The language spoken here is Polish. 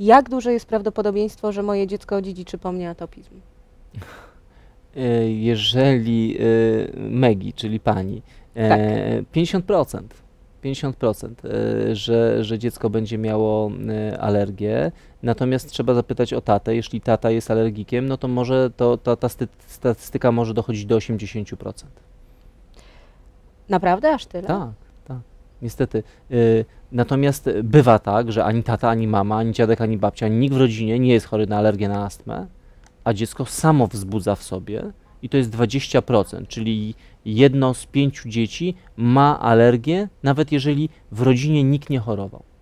jak duże jest prawdopodobieństwo, że moje dziecko dziedziczy po mnie atopizm? Jeżeli Maggie, czyli pani, tak. 50%, że dziecko będzie miało alergię, natomiast trzeba zapytać o tatę. Jeśli tata jest alergikiem, no to może ta statystyka może dochodzić do 80%. Naprawdę? Aż tyle? Tak, tak. Niestety. Natomiast bywa tak, że ani tata, ani mama, ani dziadek, ani babcia, ani nikt w rodzinie nie jest chory na alergię na astmę, a dziecko samo wzbudza w sobie i to jest 20%, czyli jedno z 5 dzieci ma alergię, nawet jeżeli w rodzinie nikt nie chorował.